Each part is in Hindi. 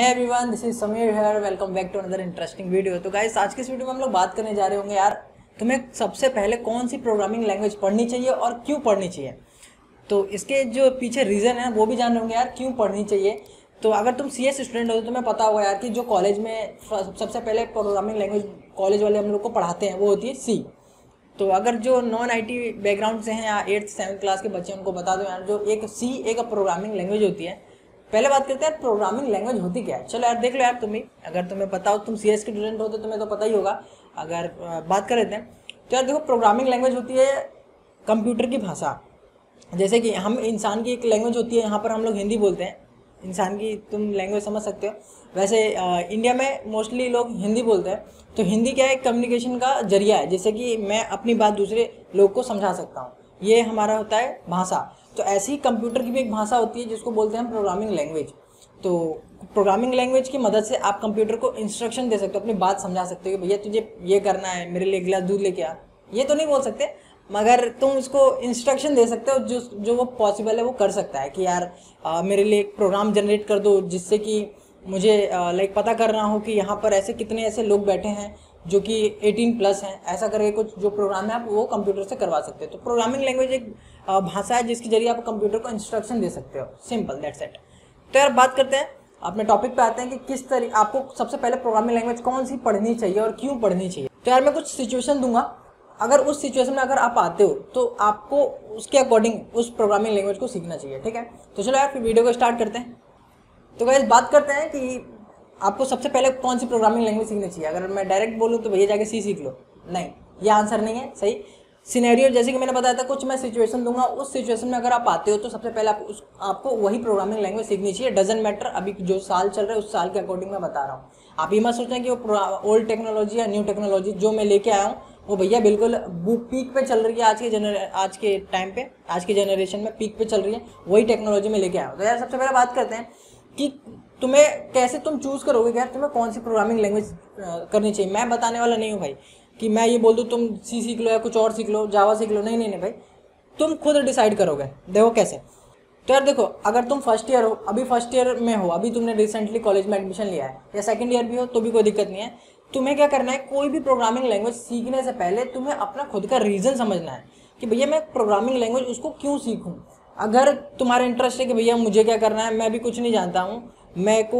है everyone, this is Sameer here, welcome back to another interesting video. तो गाइस आज के इस वीडियो में हम लोग बात करने जा रहे होंगे यार तुम्हें सबसे पहले कौन सी प्रोग्रामिंग लैंग्वेज पढ़नी चाहिए और क्यों पढ़नी चाहिए। तो इसके जो पीछे रीज़न है वो भी जान रहे होंगे यार क्यों पढ़नी चाहिए। तो अगर तुम सी एस स्टूडेंट हो तो तुम्हें पता होगा यार कि जो कॉलेज में सबसे पहले प्रोग्रामिंग लैंग्वेज कॉलेज वाले हम लोग को पढ़ाते हैं वो होती है सी। तो अगर जो नॉन आई टी बैकग्राउंड से हैं या 8th 7th क्लास के बच्चे उनको बता दो यार जो एक सी एक प्रोग्रामिंग लैंग्वेज होती है। पहले बात करते हैं यार प्रोग्रामिंग लैंग्वेज होती क्या है। चलो यार देख लो यार तुम्हें, अगर तुम्हें पता हो, तुम सी एस के स्टूडेंट हो तो तुम्हें तो पता ही होगा। अगर बात कर लेते हैं तो यार देखो, प्रोग्रामिंग लैंग्वेज होती है कंप्यूटर की भाषा। जैसे कि हम इंसान की एक लैंग्वेज होती है, यहाँ पर हम लोग हिंदी बोलते हैं, इंसान की तुम लैंग्वेज समझ सकते हो। वैसे इंडिया में मोस्टली लोग हिंदी बोलते हैं। तो हिंदी क्या है, कम्युनिकेशन का जरिया है। जैसे कि मैं अपनी बात दूसरे लोग को समझा सकता हूँ, ये हमारा होता है भाषा। तो ऐसी ही कंप्यूटर की भी एक भाषा होती है जिसको बोलते हैं प्रोग्रामिंग लैंग्वेज। तो प्रोग्रामिंग लैंग्वेज की मदद से आप कंप्यूटर को इंस्ट्रक्शन दे सकते हो, अपनी बात समझा सकते हो कि भैया तुझे ये करना है, मेरे लिए गिलास दूध लेके आ, ये तो नहीं बोल सकते मगर तुम उसको इंस्ट्रक्शन दे सकते हो। जो वो पॉसिबल है वो कर सकता है कि यार मेरे लिए एक प्रोग्राम जनरेट कर दो जिससे कि मुझे लाइक पता करना हो कि यहाँ पर ऐसे कितने ऐसे लोग बैठे हैं जो कि 18+ हैं, ऐसा करके कुछ जो प्रोग्राम है आप वो कंप्यूटर से करवा सकते हो। तो प्रोग्रामिंग लैंग्वेज एक भाषा है जिसके जरिए आप कंप्यूटर को इंस्ट्रक्शन दे सकते हो, सिंपल दैट्स इट। तो यार बात करते हैं अपने टॉपिक पे आते हैं कि किस तरीके आपको सबसे पहले प्रोग्रामिंग लैंग्वेज कौन सी पढ़नी चाहिए और क्यों पढ़नी चाहिए। तो यार मैं कुछ सिचुएशन दूंगा, अगर उस सिचुएशन में अगर आप आते हो तो आपको उसके अकॉर्डिंग उस प्रोग्रामिंग लैंग्वेज को सीखना चाहिए, ठीक है। तो चलो यार फिर वीडियो को स्टार्ट करते हैं। तो गाइस बात करते हैं कि आपको सबसे पहले कौन सी प्रोग्रामिंग लैंग्वेज सीखनी चाहिए। अगर मैं डायरेक्ट बोलूँ तो भैया जाके सी सीख लो, नहीं, ये आंसर नहीं है सही। सिनेरियो जैसे कि मैंने बताया था, कुछ मैं सिचुएशन दूंगा, उस सिचुएशन में अगर आप आते हो तो सबसे पहले आपको वही प्रोग्रामिंग लैंग्वेज सीखनी चाहिए। डजेंट मैटर अभी जो साल चल रहा है उस साल के अकॉर्डिंग मैं बता रहा हूँ। आप ये मत सोचें कि वो ओल्ड टेक्नोलॉजी या न्यू टेक्नोलॉजी जो मैं लेके आया हूँ वो भैया बिल्कुल पीक पे चल रही है, आज के टाइम पे, आज के जनरेशन में पीक पे चल रही है, वही टेक्नोलॉजी में लेके आया हूँ। तो यार सबसे पहले बात करते हैं कि तुम्हें कैसे तुम चूज़ करोगे यार तुम्हें कौन सी प्रोग्रामिंग लैंग्वेज करनी चाहिए। मैं बताने वाला नहीं हूँ भाई कि मैं ये बोल दूँ तुम सी सीख लो या कुछ और सीख लो, जावा सीख लो, नहीं भाई, तुम खुद डिसाइड करोगे। देखो कैसे, तो यार देखो अगर तुम फर्स्ट ईयर हो, अभी फर्स्ट ईयर में हो, अभी तुमने रिसेंटली कॉलेज में एडमिशन लिया है या सेकंड ईयर भी हो तो भी कोई दिक्कत नहीं है। तुम्हें क्या करना है, कोई भी प्रोग्रामिंग लैंग्वेज सीखने से पहले तुम्हें अपना खुद का रीज़न समझना है कि भैया मैं प्रोग्रामिंग लैंग्वेज उसको क्यों सीखूँ। अगर तुम्हारा इंटरेस्ट है कि भैया मुझे क्या करना है, मैं भी कुछ नहीं जानता हूँ, मेरे को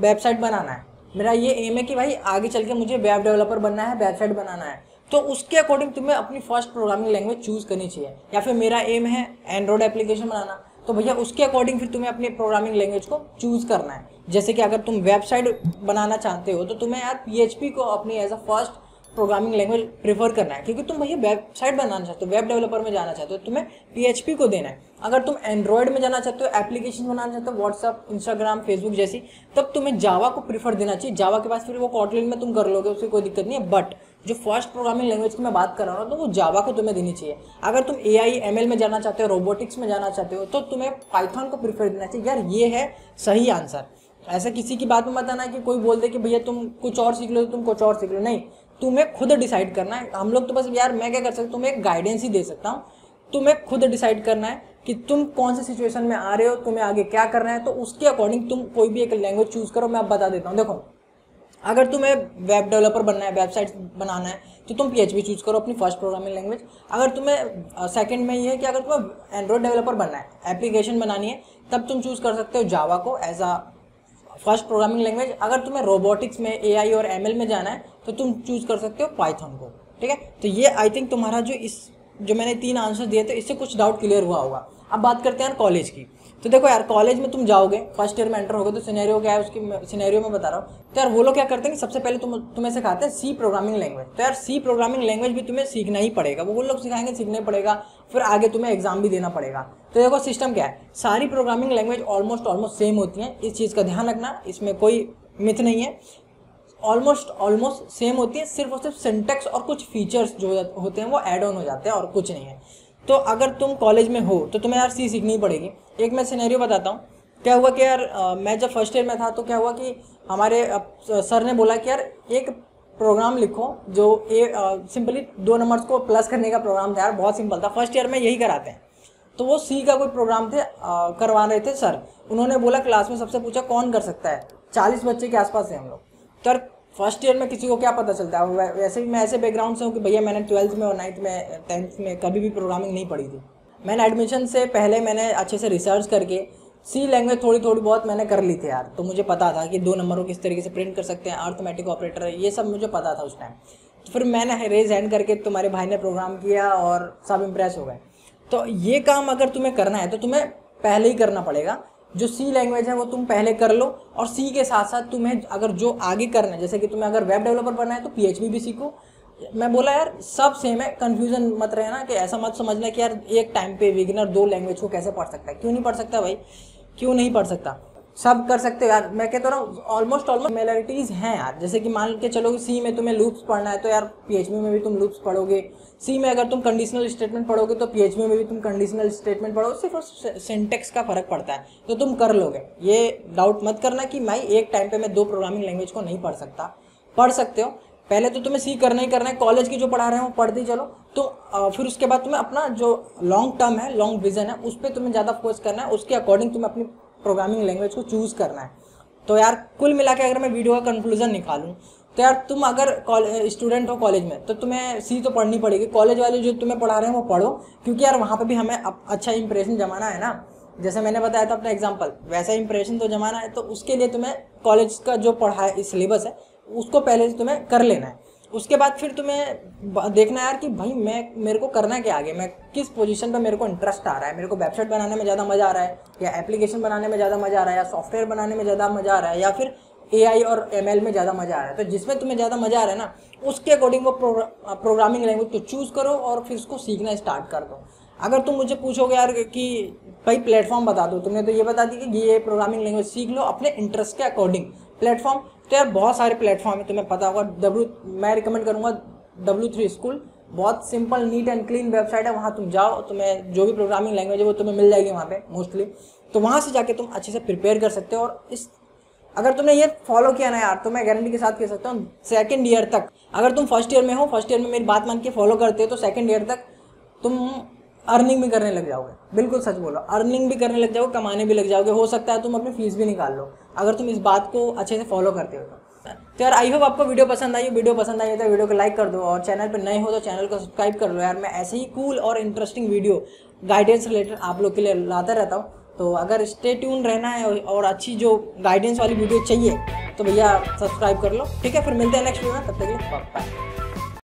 वेबसाइट बनाना है, मेरा ये एम है कि भाई आगे चल के मुझे वेब डेवलपर बनना है, वेबसाइट बनाना है, तो उसके अकॉर्डिंग तुम्हें अपनी फर्स्ट प्रोग्रामिंग लैंग्वेज चूज़ करनी चाहिए। या फिर मेरा एम है एंड्रॉयड एप्लीकेशन बनाना, तो भैया उसके अकॉर्डिंग फिर तुम्हें अपनी प्रोग्रामिंग लैंग्वेज को चूज़ करना है। जैसे कि अगर तुम वेबसाइट बनाना चाहते हो तो तुम्हें यार PHP को अपनी as a first programming language prefer करना है, क्योंकि तुम भैया वेबसाइट बनाना चाहते हो, वेब डेवलपर में जाना चाहते हो, तुम्हें PHP को देना है। अगर तुम एंड्रॉयड में जाना चाहते हो, एप्लीकेशन बनाना चाहते हो, व्हाट्सअप, इंस्टाग्राम, फेसबुक जैसी, तब तुम्हें जावा को प्रीफर देना चाहिए। जावा के पास फिर वो कॉटलिन में तुम कर लोगे, उसकी कोई दिक्कत नहीं है, बट जो फर्स्ट प्रोग्रामिंग लैंग्वेज की मैं बात कर रहा हूँ तो वो जावा को तुम्हें देनी चाहिए। अगर तुम AI ML में जाना चाहते हो, रोबोटिक्स में जाना चाहते हो, तो तुम्हें पाइथन को प्रीफर देना चाहिए। यार ये है सही आंसर। ऐसा किसी की बात में मत आना कि कोई बोल दे कि भैया तुम कुछ और सीख लो तो तुम कुछ और सीख लो, नहीं, तुम्हें खुद डिसाइड करना है। हम लोग तो बस यार मैं क्या कर सकता हूँ, तुम्हें एक गाइडेंस ही दे सकता हूँ। तुम्हें खुद डिसाइड करना है कि तुम कौन से सिचुएशन में आ रहे हो, तुम्हें आगे क्या करना है, तो उसके अकॉर्डिंग तुम कोई भी एक लैंग्वेज चूज़ करो। मैं आप बता देता हूँ, देखो अगर तुम्हें वेब डेवलपर बनना है, वेबसाइट बनाना है, तो तुम PHP चूज़ करो अपनी फर्स्ट प्रोग्रामिंग लैंग्वेज। अगर तुम्हें सेकंड में ये है कि अगर तुम्हें एंड्रॉयड डेवलपर बनना है, एप्लीकेशन बनानी है, तब तुम चूज़ कर सकते हो जावा को as a first programming language. अगर तुम्हें रोबोटिक्स में AI और ML में जाना है तो तुम चूज़ कर सकते हो पाइथन को, ठीक है। तो ये आई थिंक तुम्हारा जो इस जो मैंने 3 आंसर दिए थे इससे कुछ डाउट क्लियर हुआ होगा। अब बात करते हैं यार कॉलेज की। तो देखो यार कॉलेज में तुम जाओगे, फर्स्ट ईयर में एंटर होगे, तो सिनेरियो क्या है उसकी सिनेरियो में बता रहा हूँ। तो यार वो लोग क्या करते हैं कि सबसे पहले तुम्हें सिखाते हैं सी प्रोग्रामिंग लैंग्वेज। तो यार सी प्रोग्रामिंग लैंग्वेज भी तुम्हें सीखना ही पड़ेगा, वो लोग सिखाएंगे, सीखना ही पड़ेगा, फिर आगे तुम्हें एग्जाम भी देना पड़ेगा। तो देखो सिस्टम क्या है, सारी प्रोग्रामिंग लैंग्वेज ऑलमोस्ट सेम होती है, इस चीज़ का ध्यान रखना, इसमें कोई मिथ नहीं है। ऑलमोस्ट सेम होती है, सिर्फ और सिर्फ सिंटैक्स और कुछ फीचर्स जो होते हैं वो ऐड ऑन हो जाते हैं और कुछ नहीं है। तो अगर तुम कॉलेज में हो तो तुम्हें यार सी सीखनी पड़ेगी। एक मैं सिनेरियो बताता हूँ, क्या हुआ कि यार मैं जब फर्स्ट ईयर में था तो क्या हुआ कि हमारे सर ने बोला कि यार एक प्रोग्राम लिखो जो सिंपली 2 नंबर्स को प्लस करने का प्रोग्राम था। यार बहुत सिंपल था, फर्स्ट ईयर में यही कराते हैं। तो वो सी का कोई प्रोग्राम थे करवा रहे थे सर, उन्होंने बोला क्लास में सबसे पूछा कौन कर सकता है, 40 बच्चे के आसपास हैं हम लोग। तो यार फर्स्ट ईयर में किसी को क्या पता चलता है, वैसे भी मैं ऐसे बैकग्राउंड से हूँ कि भैया मैंने 12th में और 9th में 10th में कभी भी प्रोग्रामिंग नहीं पढ़ी थी। मैंने एडमिशन से पहले मैंने अच्छे से रिसर्च करके सी लैंग्वेज थोड़ी बहुत मैंने कर ली थी यार। तो मुझे पता था कि दो नंबरों किस तरीके से प्रिंट कर सकते हैं, अर्थमैटिक ऑपरेटर, ये सब मुझे पता था उस टाइम। तो फिर मैंने रेज हैंड करके तुम्हारे भाई ने प्रोग्राम किया और सब इम्प्रेस हो गए। तो ये काम अगर तुम्हें करना है तो तुम्हें पहले ही करना पड़ेगा। जो सी लैंग्वेज है वो तुम पहले कर लो, और सी के साथ साथ तुम्हें अगर जो आगे करना है, जैसे कि तुम्हें अगर वेब डेवलपर बनना है तो PHP भी सीखो। मैं बोला यार सब सेम है, कन्फ्यूजन मत रहना कि ऐसा मत समझना कि यार एक टाइम पे बिगिनर दो लैंग्वेज को कैसे पढ़ सकता है। क्यों नहीं पढ़ सकता भाई, क्यों नहीं पढ़ सकता, सब कर सकते हो यार। मैं कहता हूँ ऑलमोस्ट सिमिलरिटीज़ हैं यार। जैसे कि मान के चलो सी में तुम्हें लूप्स पढ़ना है तो यार PHP में भी तुम लूप्स पढ़ोगे। सी में अगर तुम कंडीशनल स्टेटमेंट पढ़ोगे तो PHP में भी तुम कंडीशनल स्टेटमेंट पढ़ोगे, सिर्फ सिंटेक्स का फर्क पड़ता है। तो तुम कर लोगे, ये डाउट मत करना कि भाई एक टाइम पर मैं दो प्रोग्रामिंग लैंग्वेज को नहीं पढ़ सकता। पढ़ सकते हो, पहले तो तुम्हें सी करना ही करना है। कॉलेज की जो पढ़ा रहे हैं वो पढ़ते चलो, तो फिर उसके बाद तुम्हें अपना जो लॉन्ग टर्म है, लॉन्ग विजन है, उस पर तुम्हें ज़्यादा फोकस करना है। उसके अकॉर्डिंग तुम्हें अपनी प्रोग्रामिंग लैंग्वेज को चूज़ करना है। तो यार कुल मिला के अगर मैं वीडियो का कंक्लूजन निकालूँ तो यार तुम अगर स्टूडेंट हो कॉलेज में तो तुम्हें सी तो पढ़नी पड़ेगी। कॉलेज वाले जो तुम्हें पढ़ा रहे हैं वो पढ़ो, क्योंकि यार वहाँ पर भी हमें अच्छा इंप्रेशन जमाना है ना। जैसे मैंने बताया था अपना एग्जाम्पल, वैसा इंप्रेशन तो जमाना है। तो उसके लिए तुम्हें कॉलेज का जो पढ़ा है सिलेबस है उसको पहले तुम्हें कर लेना है। उसके बाद फिर तुम्हें देखना है यार कि भाई मेरे को करना क्या आगे, मैं किस पोजीशन पे मेरे को इंटरेस्ट आ रहा है। मेरे को वेबसाइट बनाने में ज़्यादा मज़ा आ रहा है, या एप्लीकेशन बनाने में ज़्यादा मज़ा आ रहा है, या सॉफ्टवेयर बनाने में ज़्यादा मज़ा आ रहा है, या फिर AI और ML में ज़्यादा मज़ा आ रहा है। तो जिसमें तुम्हें ज़्यादा मज़ा आ रहा है ना, उसके अकॉर्डिंग वो प्रोग्रामिंग लैंग्वेज को चूज़ करो और फिर उसको सीखना स्टार्ट कर दो। अगर तुम मुझे पूछोगे यार कि भाई प्लेटफॉर्म बता दो, तुमने तो ये बता दी कि ये प्रोग्रामिंग लैंग्वेज सीख लो अपने इंटरेस्ट के अकॉर्डिंग। प्लेटफॉर्म तो यार बहुत सारे प्लेटफॉर्म है, तुम्हें पता होगा। मैं रिकमेंड करूँगा W3School, बहुत simple neat and clean website है। वहाँ तुम जाओ, तुम्हें जो भी प्रोग्रामिंग लैंग्वेज है वो तुम्हें मिल जाएगी वहाँ पे मोस्टली। तो वहाँ से जाके तुम अच्छे से प्रिपेयर कर सकते हो। और इस अगर तुमने ये फॉलो किया ना यार, तो मैं गारंटी के साथ कह सकता हूँ सेकेंड ईयर तक, अगर तुम फर्स्ट ईयर में हो, फर्स्ट ईयर में मेरी बात मान के फॉलो करते हो तो सेकेंड ईयर तक तुम अर्निंग भी करने लग जाओगे। बिल्कुल सच बोलो, अर्निंग भी करने लग जाओगे, कमाने भी लग जाओगे। हो सकता है तुम अपनी फीस भी निकाल लो, अगर तुम इस बात को अच्छे से फॉलो करते हो तो यार आई होप आपको वीडियो पसंद आई। वीडियो पसंद आई तो वीडियो को लाइक कर दो, और चैनल पर नए हो तो चैनल को सब्सक्राइब कर लो। यार मैं ऐसे ही कूल और इंटरेस्टिंग वीडियो गाइडेंस रिलेटेड आप लोग के लिए लाता रहता हूँ। तो अगर स्टे ट्यून रहना है और अच्छी जो गाइडेंस वाली वीडियो चाहिए तो भैया सब्सक्राइब कर लो। ठीक है, फिर मिलते हैं नेक्स्ट वीडियो में, तब तक के लिए बाय।